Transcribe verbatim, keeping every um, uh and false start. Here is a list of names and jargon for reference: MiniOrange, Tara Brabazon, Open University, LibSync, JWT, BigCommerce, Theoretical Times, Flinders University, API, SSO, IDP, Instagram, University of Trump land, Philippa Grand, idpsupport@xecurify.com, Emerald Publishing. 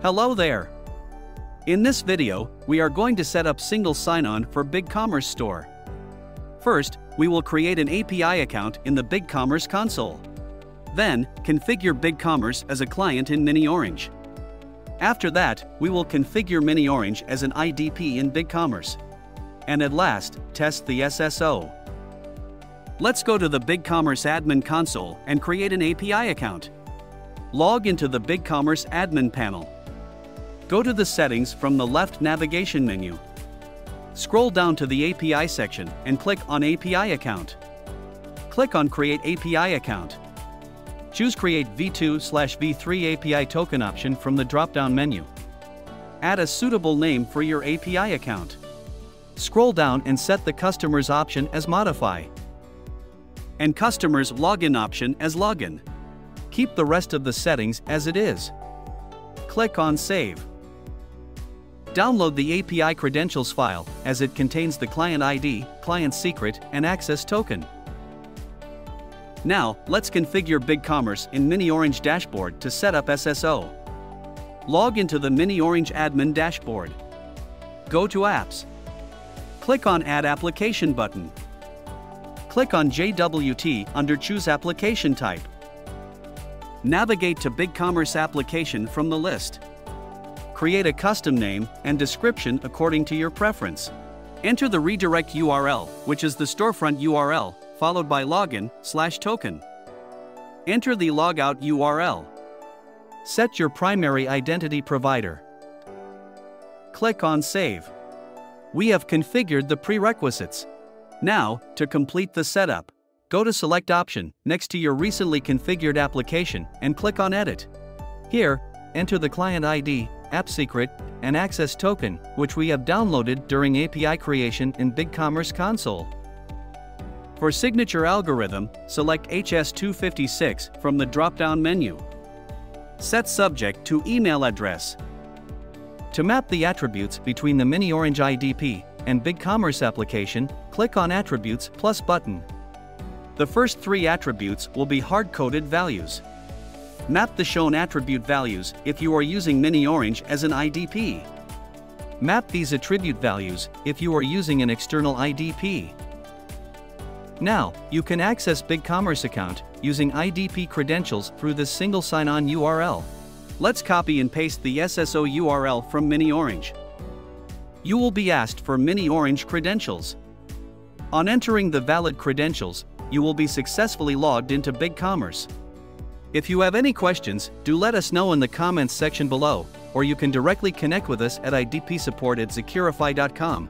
Hello there! In this video, we are going to set up single sign-on for BigCommerce Store. First, we will create an A P I account in the BigCommerce console. Then, configure BigCommerce as a client in MiniOrange. After that, we will configure MiniOrange as an I D P in BigCommerce. And at last, test the S S O. Let's go to the BigCommerce admin console and create an A P I account. Log into the BigCommerce admin panel. Go to the settings from the left navigation menu. Scroll down to the A P I section and click on A P I account. Click on Create A P I account. Choose Create V two slash V three A P I token option from the drop-down menu. Add a suitable name for your A P I account. Scroll down and set the customers option as modify and customers login option as login. Keep the rest of the settings as it is. Click on Save. Download the A P I credentials file, as it contains the client I D, client secret, and access token. Now, let's configure BigCommerce in MiniOrange dashboard to set up S S O. Log into the MiniOrange admin dashboard. Go to Apps. Click on Add Application button. Click on J W T under Choose Application Type. Navigate to BigCommerce application from the list. Create a custom name and description according to your preference. Enter the redirect U R L, which is the storefront U R L, followed by login slash token. Enter the logout U R L. Set your primary identity provider. Click on Save. We have configured the prerequisites. Now, to complete the setup, go to Select option next to your recently configured application and click on Edit. Here, enter the client I D, app secret, and access token, which we have downloaded during A P I creation in BigCommerce console. For signature algorithm, select H S two fifty-six from the drop-down menu. Set subject to email address. To map the attributes between the MiniOrange I D P and BigCommerce application, click on Attributes plus button. The first three attributes will be hard-coded values. Map the shown attribute values if you are using MiniOrange as an I D P. Map these attribute values if you are using an external I D P. Now, you can access BigCommerce account using I D P credentials through this single sign-on U R L. Let's copy and paste the S S O U R L from MiniOrange. You will be asked for MiniOrange credentials. On entering the valid credentials, you will be successfully logged into BigCommerce. If you have any questions, do let us know in the comments section below, or you can directly connect with us at I D P support at xecurify dot com.